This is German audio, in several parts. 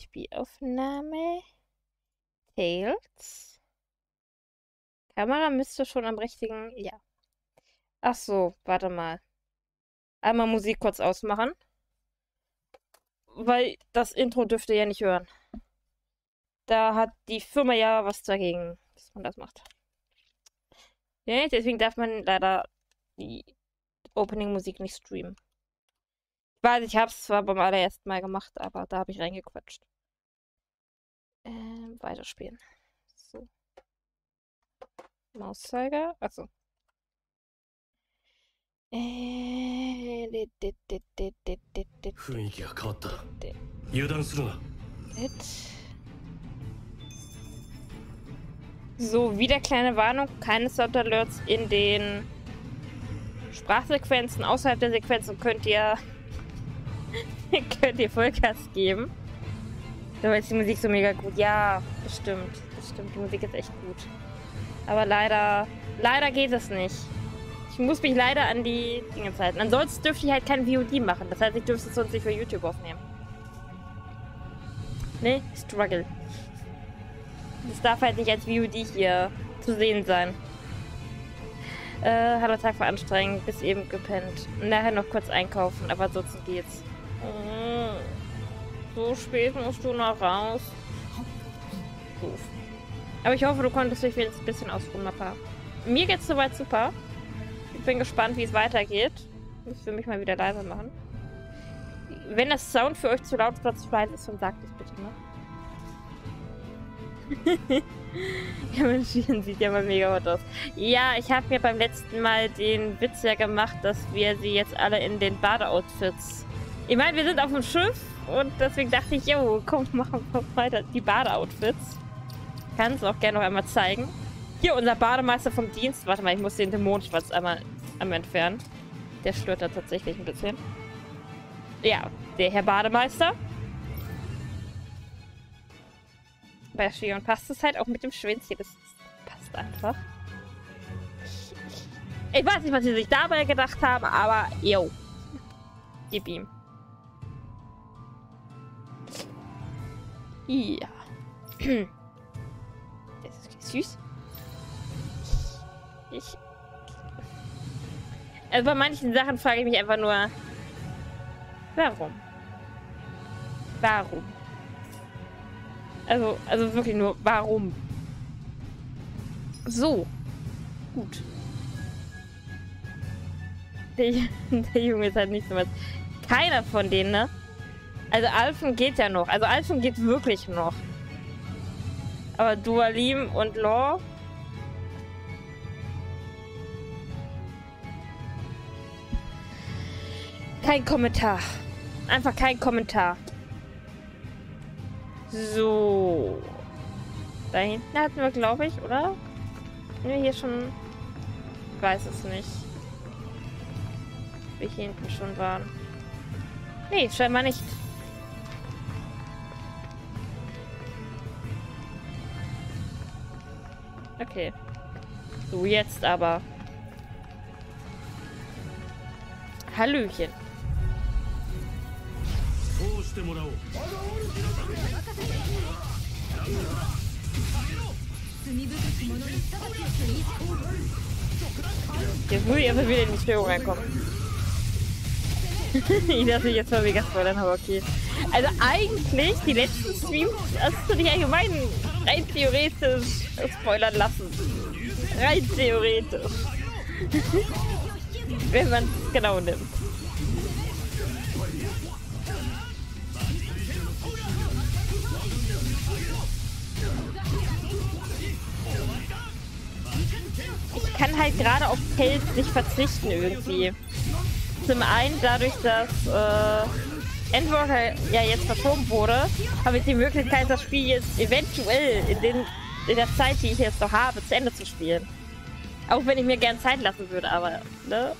Spielaufnahme. Tales. Kamera müsste schon am richtigen... Ja. Ach so, warte mal. Einmal Musik kurz ausmachen. Weil das Intro dürft ihr ja nicht hören. Da hat die Firma ja was dagegen, dass man das macht. Ja, deswegen darf man leider die Opening-Musik nicht streamen. Ich weiß, ich habe es zwar beim allerersten Mal gemacht, aber da habe ich reingequatscht. Weiterspielen. So. Mauszeiger. Achso. So, wieder kleine Warnung, keine Soundalerts in den Sprachsequenzen. Außerhalb der Sequenzen könnt ihr Vollgas geben. So, jetzt ist die Musik so mega gut. Ja, bestimmt. Bestimmt, die Musik ist echt gut. Aber leider geht es nicht. Ich muss mich leider an die Dinge halten. Ansonsten dürfte ich halt kein VOD machen. Das heißt, ich dürfte es sonst nicht für YouTube aufnehmen. Ne? Struggle. Das darf halt nicht als VOD hier zu sehen sein. Halber Tag war anstrengend, bis eben gepennt. Nachher noch kurz einkaufen, aber ansonsten geht's. So spät musst du noch raus. Doof. Aber ich hoffe, du konntest dich jetzt ein bisschen ausruhen, Papa. Mir geht's soweit super. Ich bin gespannt, wie es weitergeht. Muss für mich mal wieder leiser machen. Wenn das Sound für euch zu laut oder zu leise ist, dann sagt es bitte, ne? Ja, mein Schienen sieht ja mal mega hot aus. Ja, ich habe mir beim letzten Mal den Witz ja gemacht, dass wir sie jetzt alle in den Badeoutfits... Ich meine, wir sind auf dem Schiff und deswegen dachte ich, jo, komm, machen wir weiter die Badeoutfits. Ich kann es auch gerne noch einmal zeigen. Hier, unser Bademeister vom Dienst. Warte mal, ich muss den Dämonenschwanz einmal entfernen. Der stört da tatsächlich ein bisschen. Ja, der Herr Bademeister. Bei Shion passt es halt auch mit dem Schwänzchen. Das passt einfach. Ich weiß nicht, was sie sich dabei gedacht haben, aber yo. Gib ihm. Ja. Das ist süß. Also bei manchen Sachen frage ich mich einfach nur, warum? Warum? Also wirklich nur, warum? So. Gut. Der Junge ist halt nicht so was. Keiner von denen, ne? Also Alphen geht ja noch. Also Alphen geht wirklich noch. Aber Dualim und Law... Kein Kommentar. Einfach kein Kommentar. So. Da hinten hatten wir, glaube ich, oder? Hatten wir hier schon... Ich weiß es nicht. Ob wir hier hinten schon waren. Nee, scheinbar nicht. Okay. So, jetzt aber. Hallöchen. Jetzt muss ich einfach wieder in die Störung reinkommen. Ich dachte jetzt mal mega spoilern, aber okay. Also eigentlich, die letzten Streams hast du dich allgemein rein theoretisch spoilern lassen. Rein theoretisch. Wenn man es genau nimmt. Ich kann halt gerade auf Tales nicht verzichten irgendwie. Zum einen dadurch, dass Endwalker ja jetzt verschoben wurde, habe ich die Möglichkeit, das Spiel jetzt eventuell in der Zeit, die ich jetzt noch habe, zu Ende zu spielen. Auch wenn ich mir gern Zeit lassen würde, aber, ne?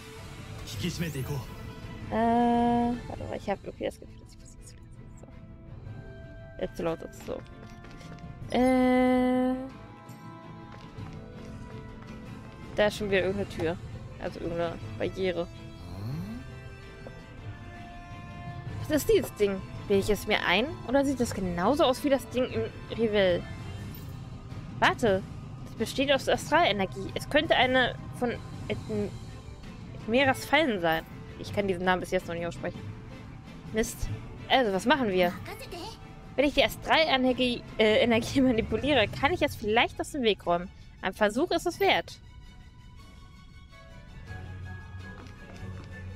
Warte mal, ich habe irgendwie das Gefühl, dass ich Musik zu lassen. So. Jetzt laut ist so. Da ist schon wieder irgendeine Tür. Also irgendeine Barriere. Was ist dieses Ding? Will ich es mir ein? Oder sieht das genauso aus wie das Ding im Revell? Warte. Es besteht aus Astralenergie. Es könnte eine von Meras Fallen sein. Ich kann diesen Namen bis jetzt noch nicht aussprechen. Mist. Also, was machen wir? Wenn ich die Astralenergie manipuliere, kann ich es vielleicht aus dem Weg räumen. Ein Versuch ist es wert.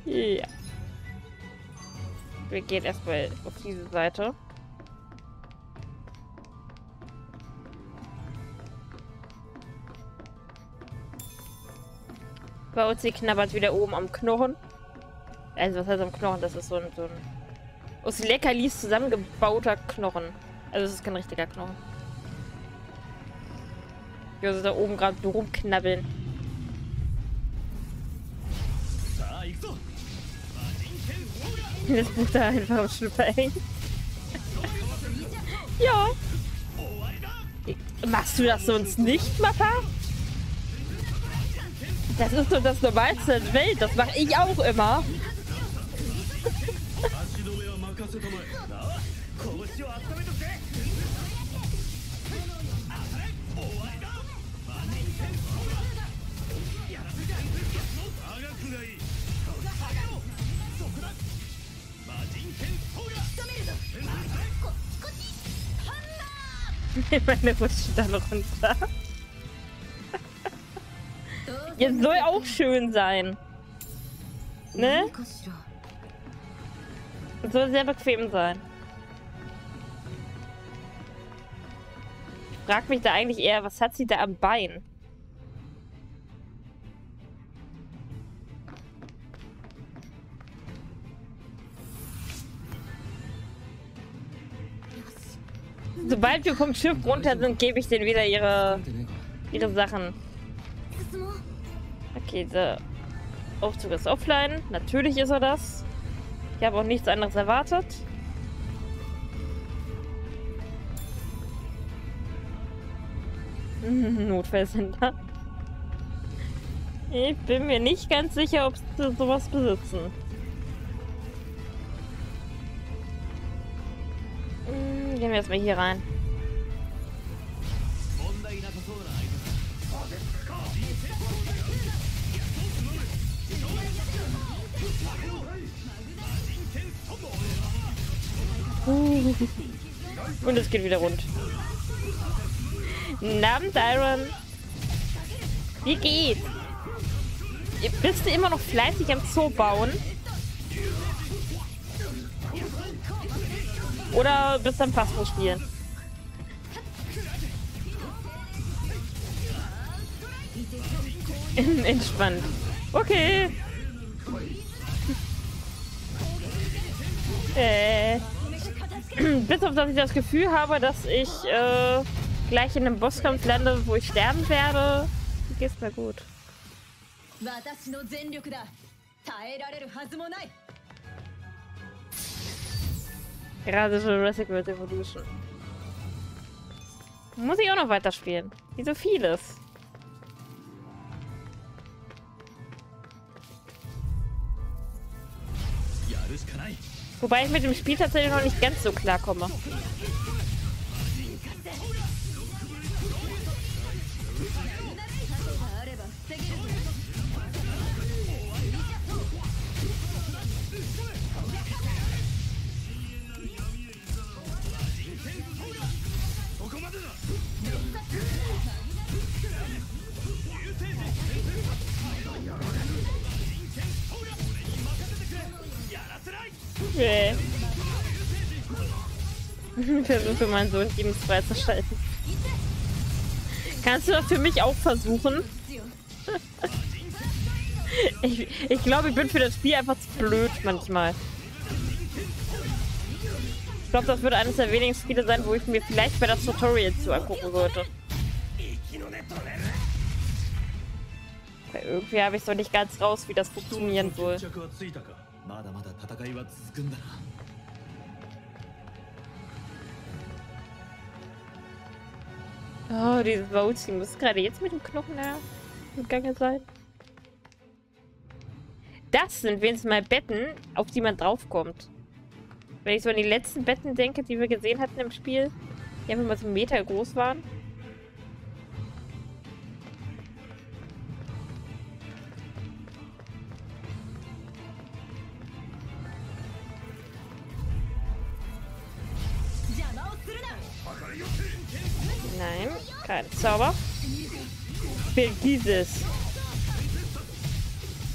Ja. Wir gehen erstmal auf diese Seite. Bei Uzi knabbert wieder oben am Knochen. Also was heißt am Knochen? Das ist so ein aus Leckerlis zusammengebauter Knochen. Also es ist kein richtiger Knochen. Wir sind da oben gerade rumknabbeln. Das Buch da einfach am Schlüpper hängt. Ja. Machst du das sonst nicht, Mappa? Das ist doch das Normalste der Welt. Das mache ich auch immer. Meine rutschen dann runter. Jetzt soll auch schön sein. Ne? Das soll sehr bequem sein. Ich frag mich da eigentlich eher, was hat sie da am Bein? Sobald wir vom Schiff runter sind, gebe ich denen wieder ihre Sachen. Okay, der Aufzug ist offline. Natürlich ist er das. Ich habe auch nichts anderes erwartet. Notfallsender. Ich bin mir nicht ganz sicher, ob sie sowas besitzen. Gehen wir erstmal hier rein. Und es geht wieder rund. Namens Iron. Wie geht's? Bist du immer noch fleißig am Zoo bauen? Oder bist am Phasmo spielen. Entspannt. Okay. Bis auf, dass ich das Gefühl habe, dass ich gleich in einem Bosskampf lande, wo ich sterben werde. Geht's mir gut. Gerade Jurassic World Evolution. Muss ich auch noch weiterspielen. Wie so vieles. Wobei ich mit dem Spiel tatsächlich noch nicht ganz so klar komme. Okay. Versuche meinen Sohn eben freizuschalten. Kannst du das für mich auch versuchen? Ich glaube, ich bin für das Spiel einfach zu blöd manchmal. Ich glaube, das würde eines der wenigen Spiele sein, wo ich mir vielleicht bei das Tutorial zu angucken sollte. Weil irgendwie habe ich es noch nicht ganz raus, wie das funktionieren soll. Oh, dieses Bauzi muss gerade jetzt mit dem Knochen gegangen sein. Das sind wenigstens mal Betten, auf die man draufkommt. Wenn ich so an die letzten Betten denke, die wir gesehen hatten im Spiel, die einfach mal so 1 Meter groß waren. Nein, kein Zauber. Vergiss es.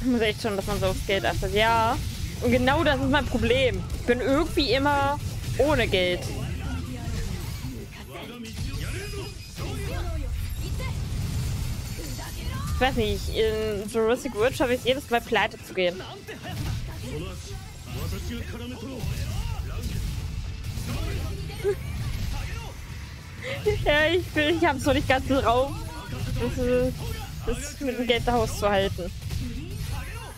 Ich muss echt schon, dass man so aufs Geld achtet. Ja. Und genau das ist mein Problem. Ich bin irgendwie immer ohne Geld. Ich weiß nicht, in Jurassic World schaffe ich es jedes Mal pleite zu gehen. Ja, ich hab's noch nicht ganz drauf, das mit dem Geld Haus zu halten.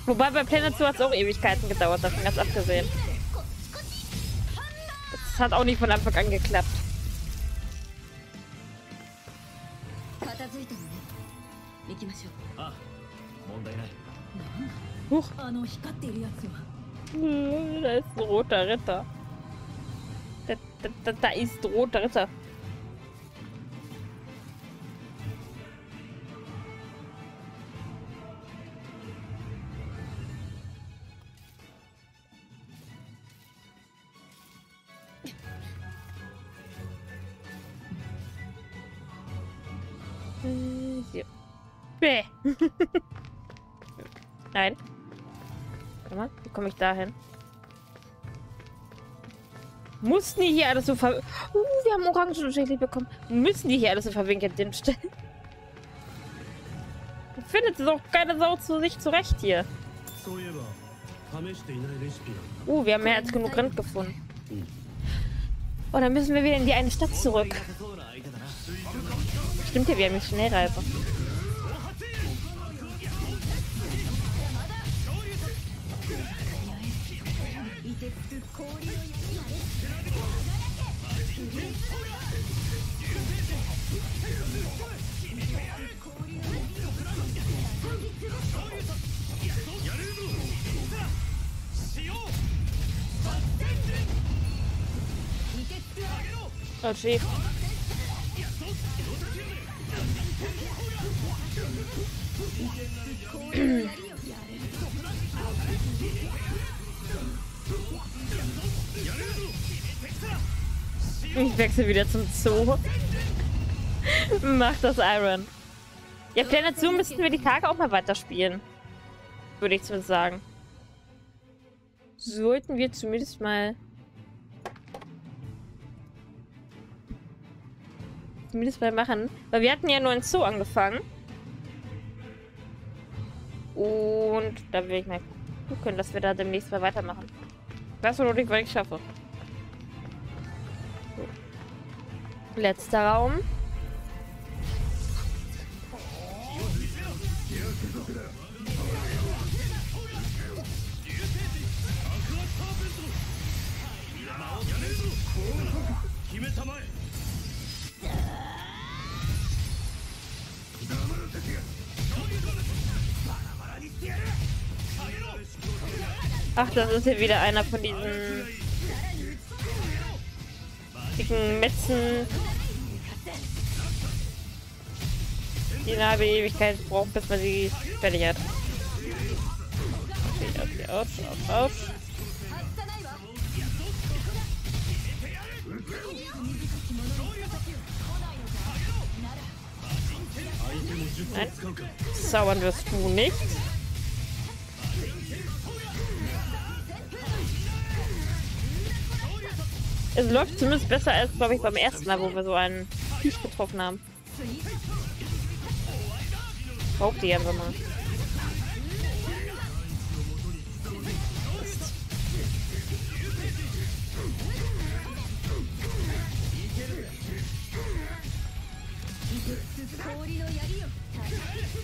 Wobei bei Planet Zoo hat es auch Ewigkeiten gedauert, davon ganz abgesehen. Das hat auch nicht von Anfang an geklappt. Huch. Da ist ein roter Ritter. Da ist ein roter Ritter. Nein. Warte mal, wie komme ich da hin? Mussten die hier alles so verwinkeln? Wir haben Orangen bekommen. Müssen die hier alles so verwinkelt hinstellen? Findet es auch keine Sau zu sich zurecht hier. Wir haben mehr als genug Rind gefunden. Oh, dann müssen wir wieder in die eine Stadt zurück. Stimmt ja, wir haben jetzt Schnellreise. Oh, schief. Ich wechsle wieder zum Zoo. Mach das, Iron. Ja, Planet Zoo müssten wir die Tage auch mal weiterspielen. Würde ich zumindest sagen. Sollten wir zumindest mal... machen. Weil wir hatten ja nur einen Zoo angefangen. Und da will ich mal gucken, dass wir da demnächst mal weitermachen. Weißt du noch nicht, was ich schaffe. So. Letzter Raum. Ach, das ist hier wieder einer von diesen dicken Metzen, die eine halbe Ewigkeit brauchen, bis man sie fertig hat. Okay, auf. Nein, zaubern wirst du nicht. Es läuft zumindest besser als, glaube ich, beim ersten Mal, wo wir so einen Fisch getroffen haben. Braucht die einfach mal.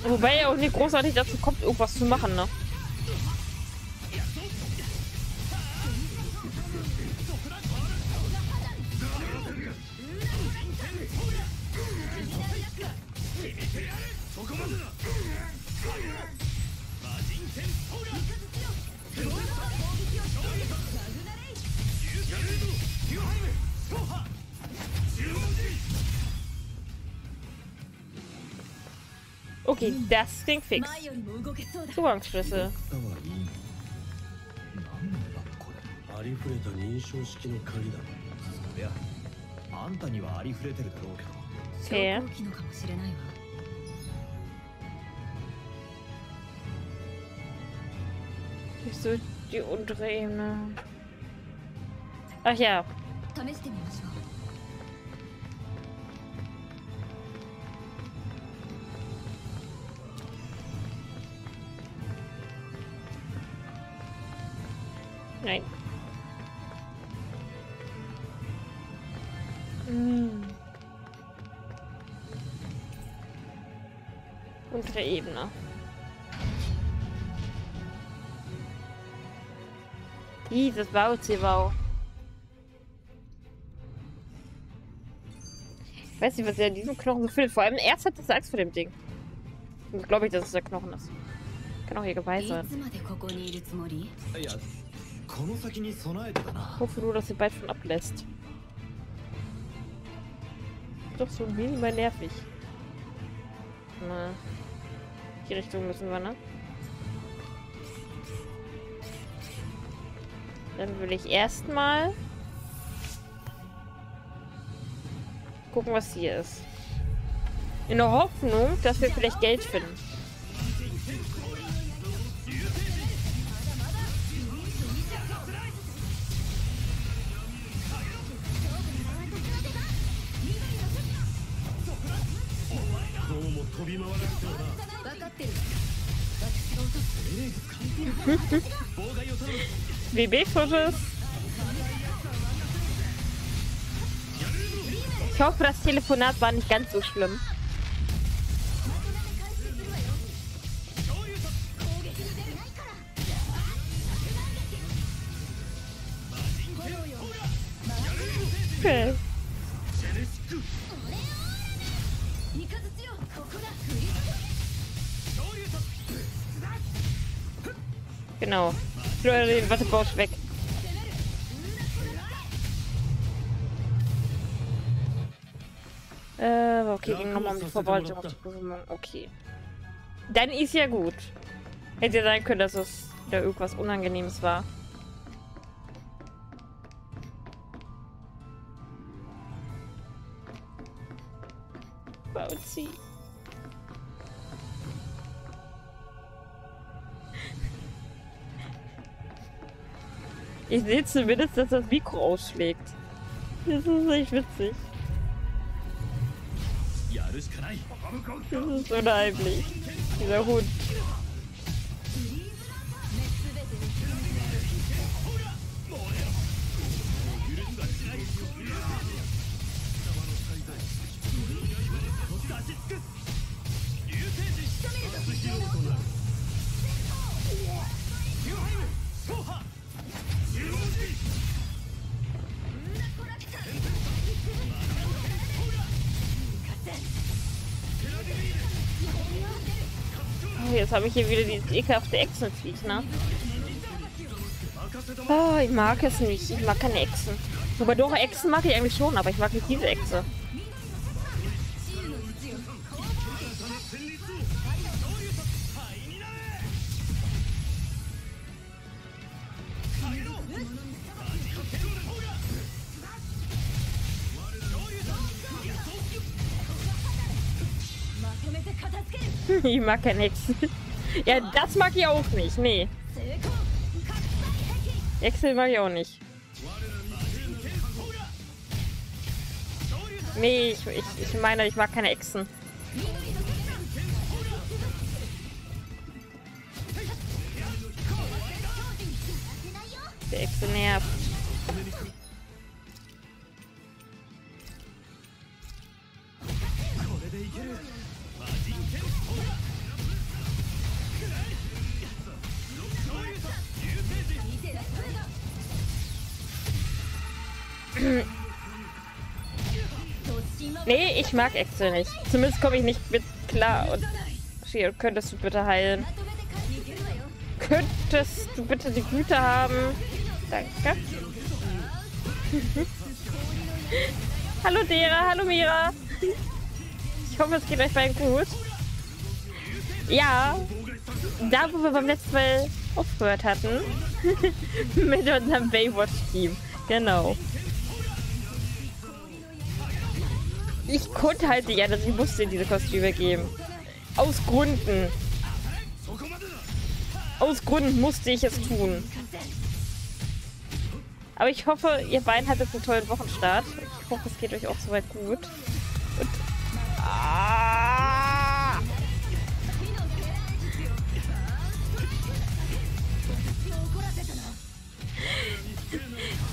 Wobei er auch nicht großartig dazu kommt, irgendwas zu machen, ne? Okay, das klingt fix. Zugangsschlüssel. Okay. So die untere Ebene. Ach ja. Nein. Untere Ebene. Jesus, Bauziehbau. Ich weiß nicht, was er in diesem Knochen so findet. Vor allem, erst hat das Angst vor dem Ding. Ich glaube, dass es der Knochen ist. Kann auch hier Gewalt sein. Ich hoffe nur, dass ihr bald schon ablässt. Doch so minimal nervig. Na, die Richtung müssen wir, ne? Dann würde ich erstmal gucken, was hier ist. In der Hoffnung, dass wir vielleicht Geld finden. BB-Fotos. Ich hoffe, das Telefonat war nicht ganz so schlimm. Okay. Genau. Den Wattebausch weg. Okay, ging nochmal um die Verwaltung. Okay. Dann ist ja gut. Hätte ja sein können, dass es da irgendwas Unangenehmes war. Bouncy. Ich sehe zumindest, dass das Mikro ausschlägt. Das ist echt witzig. Das ist unheimlich. Dieser Hund. Jetzt habe ich hier wieder dieses ekelhafte Echsenviech, ne? Oh, ich mag es nicht. Ich mag keine Echsen. Wobei doch, Echsen mag ich eigentlich schon, aber ich mag nicht diese Echse. Ich mag keine Echsen. Ja, das mag ich auch nicht. Nee. Echsen mag ich auch nicht. Nee, ich meine, ich mag keine Echsen. Der Echse nervt. Nee, ich mag Excel nicht. Zumindest komme ich nicht mit klar. Und Shio, könntest du bitte heilen? Könntest du bitte die Güte haben? Danke. Hallo Dera, hallo Mira. Ich hoffe, es geht euch beiden gut. Ja, da wo wir beim letzten Mal aufgehört hatten, mit unserem Baywatch-Team, genau. Ich konnte halt nicht anders, ich musste diese Kostüme geben. Aus Gründen. Aus Gründen musste ich es tun. Aber ich hoffe, ihr beiden hattet einen tollen Wochenstart. Ich hoffe, es geht euch auch soweit gut. Und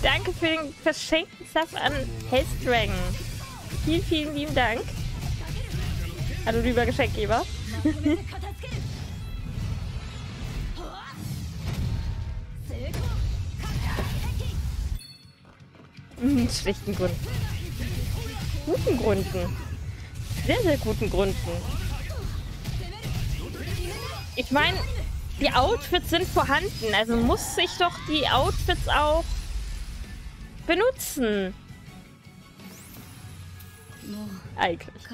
danke für den verschenkten Sub an Hellstragon. Vielen, vielen lieben Dank. Hallo, lieber Geschenkgeber. Schlechten Gründen. Guten Gründen. Sehr, sehr guten Gründen. Ich meine, die Outfits sind vorhanden. Also muss ich doch die Outfits auch benutzen. Eigentlich.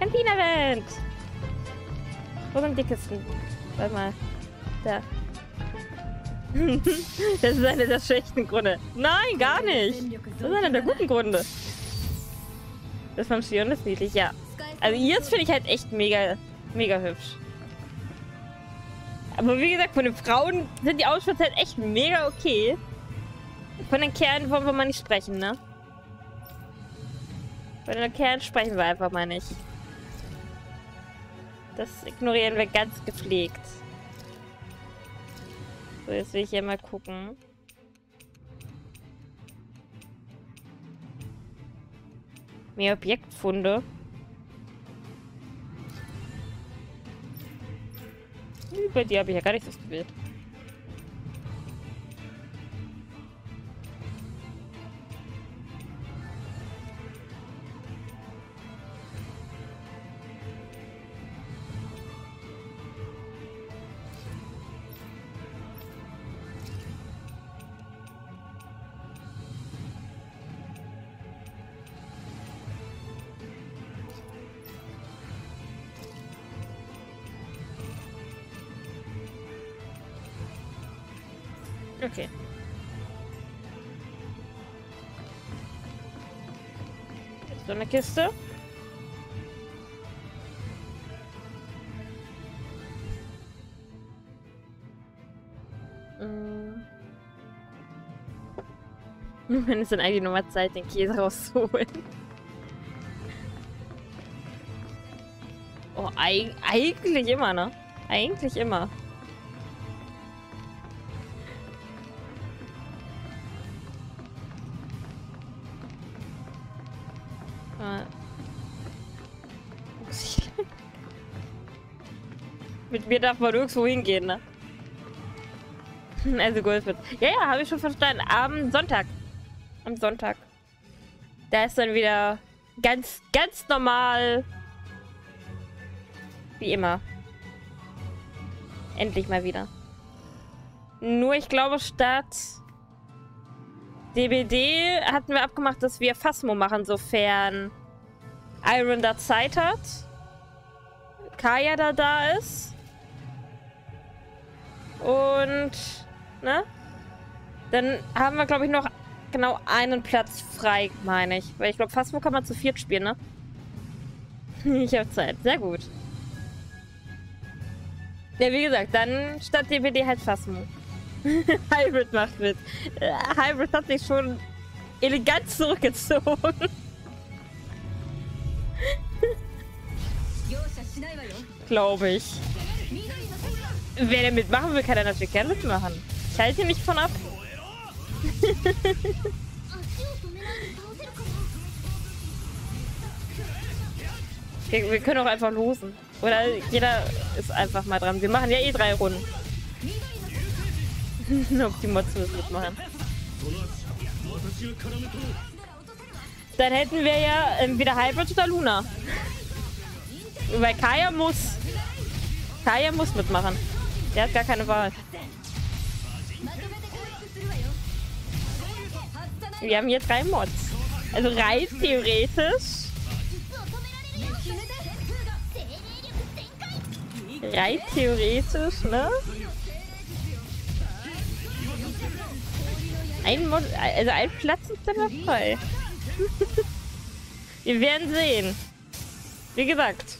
Campina-Wand! Wo sind die Kisten? Warte mal. Da. Das ist einer der schlechten Gründe. Nein, gar nicht. Das ist einer der guten Gründe. Das vom Skieren ist niedlich, ja. Also jetzt finde ich halt echt mega, mega hübsch. Aber wie gesagt, von den Frauen sind die Outfits halt echt mega okay. Von den Kerlen wollen wir mal nicht sprechen, ne? Von den Kerlen sprechen wir einfach mal nicht. Das ignorieren wir ganz gepflegt. So, jetzt will ich hier mal gucken. Mehr Objektfunde. Über die habe ich ja gar nichts ausgewählt. Okay. So eine Kiste. Wenn es dann eigentlich nochmal Zeit, den Käse rauszuholen. Oh, eigentlich immer, ne? Eigentlich immer. Mit mir darf man nirgendwo hingehen, ne? Also Goldfisch. Ja, ja, habe ich schon verstanden. Am Sonntag. Am Sonntag. Da ist dann wieder ganz, ganz normal. Wie immer. Endlich mal wieder. Nur ich glaube, statt DBD hatten wir abgemacht, dass wir Phasmo machen, sofern Iron da Zeit hat. Kaya da ist. Und, ne? Dann haben wir, glaube ich, noch genau einen Platz frei, meine ich. Weil ich glaube, Phasmo kann man zu viert spielen, ne? Ich habe Zeit. Sehr gut. Ja, wie gesagt, dann statt DBD halt Phasmo. Hybrid macht mit. Hybrid hat sich schon elegant zurückgezogen. Glaube ich. Wer der mitmachen will, kann er natürlich gerne mitmachen. Ich halte ihn nicht von ab. Wir können auch einfach losen. Oder jeder ist einfach mal dran. Wir machen ja eh 3 Runden. Ob die Mods müssen mitmachen. Dann hätten wir ja entweder Hybrid oder Luna. Weil Kaya muss mitmachen. Der hat gar keine Wahl. Wir haben hier 3 Mods. Also rein theoretisch. Rein theoretisch, ne? Ein Mod, also ein Platz ist dann noch frei. Wir werden sehen. Wie gesagt,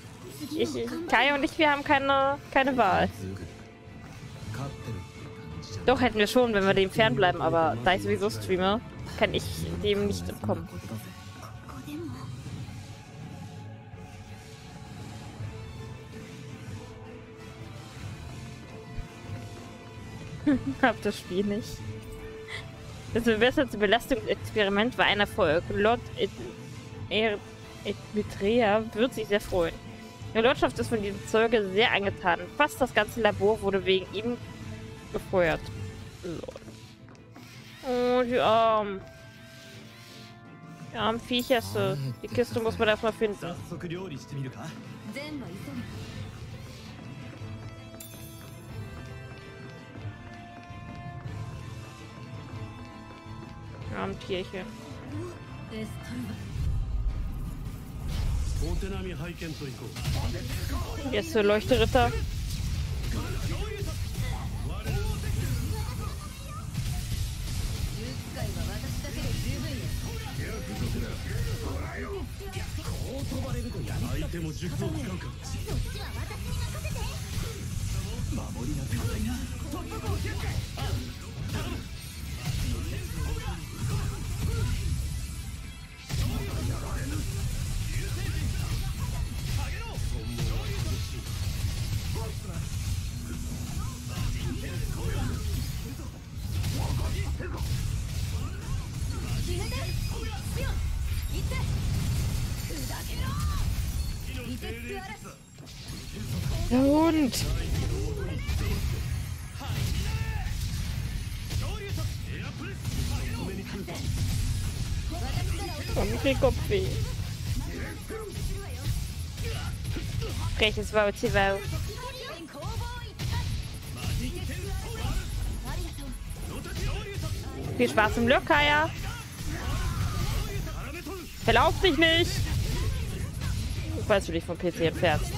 Kai und ich, wir haben keine Wahl. Doch, hätten wir schon, wenn wir dem fernbleiben, aber da ich sowieso streame, kann ich dem nicht entkommen. Hab das Spiel nicht. Das verbesserte Belastungsexperiment war ein Erfolg. Lord Eritrea wird sich sehr freuen. Die Lordschaft ist von diesem Zeuge sehr angetan. Fast das ganze Labor wurde wegen ihm gefeuert. Lord. Oh, die armen. Die armen Viecherste. Die Kiste muss man erstmal finden. Die armen Tierchen. Jetzt zur Leuchteritter. Der Hund! Und krieg Kopfweh. Rechtes war Zivau. Viel Spaß im Lokaya. Verlauf dich nicht! Falls du dich vom PC entfernst.